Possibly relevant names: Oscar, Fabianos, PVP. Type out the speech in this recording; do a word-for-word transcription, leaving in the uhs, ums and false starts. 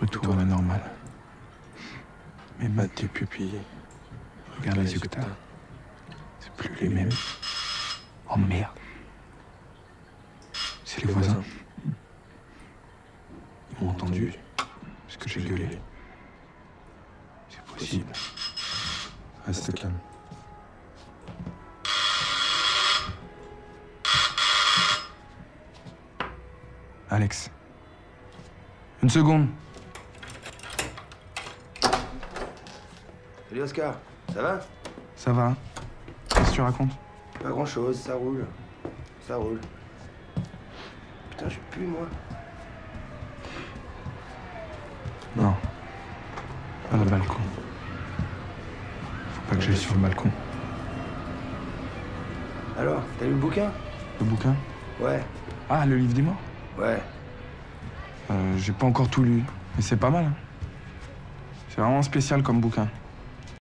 Retour à la normale. Mes mains, tes pupilles. Regarde les yeux que t'as. C'est plus les mêmes. Oh merde. C'est les voisins. Ils m'ont entendu. Parce que j'ai gueulé. C'est possible. Reste calme. Alex. Une seconde. Salut Oscar, ça va? Ça va. Qu'est-ce que tu racontes? Pas grand-chose, ça roule. Ça roule. Putain, je pue, moi. Non. Pas le balcon. Faut pas que j'aille sur le balcon. Alors, t'as lu le bouquin? Le bouquin? Ouais. Ah, le livre des morts? Ouais. Euh, j'ai pas encore tout lu, mais c'est pas mal. Hein. C'est vraiment spécial comme bouquin.